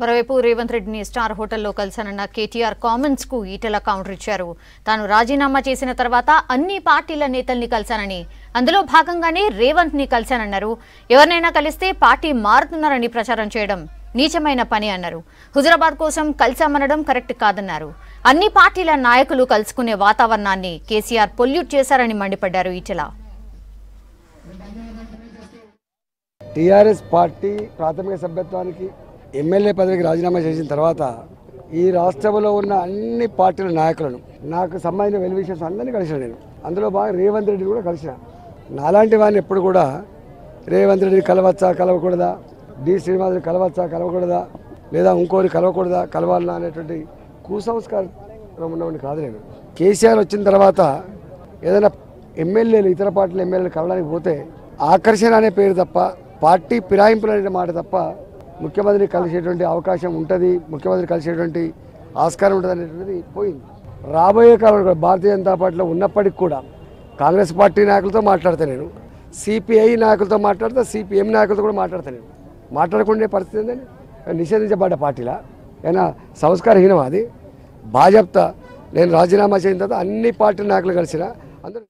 మరోవైపు రేవంత్ రెడ్డిని స్టార్ హోటల్లో కలిసానన్న కేటీఆర్ కామెంట్స్ కు ఈటెల కౌంటర్ ఇచ్చారు. తాను రాజీనామా చేసిన తర్వాత అన్ని పార్టీల నేతల్ని కలిసానని, అందులో భాగంగానే రేవంత్ ని కలిసానన్నారు. ఎవర్నైనా కలిస్తే పార్టీ మారుతున్నారని ప్రచారం చేయడం నీచమైన పని అన్నారు. హుజరాబాద్ కోసం కలిసామనడం కరెక్ట్ కాదన్నారు. అన్ని పార్టీల నాయకులు కలుసుకునే వాతావరణాన్ని కేసీఆర్ పొల్యూట్ చేశారని మండిపడ్డారు ఈటెల. టీఆర్ఎస్ పార్టీ ప్రాథమిక సభ్యత్వానికి ఎమ్మెల్యే పదవికి రాజీనామా చేసిన తర్వాత ఈ రాష్ట్రంలో ఉన్న అన్ని పార్టీల నాయకులను, నాకు సంబంధించిన వెలివిషన్స్ అందరినీ కలిసిన నేను. అందులో బాగా రేవంత్ రెడ్డిని కూడా కలిసిన. నాలాంటి వాడిని ఎప్పుడు కూడా రేవంత్ రెడ్డిని కలవచ్చా కలవకూడదా, డి శ్రీనివాసుని కలవచ్చా కలవకూడదా, లేదా ఇంకోరిని కలవకూడదా కలవాలనా అనేటువంటి కుసంస్కారం ఉన్నవాడిని కాదు నేను. కేసీఆర్ వచ్చిన తర్వాత ఏదైనా ఎమ్మెల్యేలు ఇతర పార్టీల ఎమ్మెల్యేలు కలవడానికి పోతే ఆకర్షణ అనే పేరు తప్ప, పార్టీ ఫిరాయింపులు అనే మాట తప్ప, ముఖ్యమంత్రిని కలిసేటువంటి అవకాశం ఉంటుంది, ముఖ్యమంత్రి కలిసేటువంటి ఆస్కారం ఉంటుంది అనేటువంటిది పోయింది. రాబోయే కాలంలో భారతీయ జనతా పార్టీలో ఉన్నప్పటికి కూడా కాంగ్రెస్ పార్టీ నాయకులతో మాట్లాడతా నేను, సిపిఐ నాయకులతో మాట్లాడతా, సిపిఎం నాయకులతో కూడా మాట్లాడతా నేను. మాట్లాడకుండా పరిస్థితి ఏంటంటే నిషేధించబడ్డ పార్టీలా ఏమైనా సంస్కారహీనం అది. భాజపా నేను రాజీనామా చేసిన తర్వాత అన్ని పార్టీ నాయకులు కలిసిన అందరూ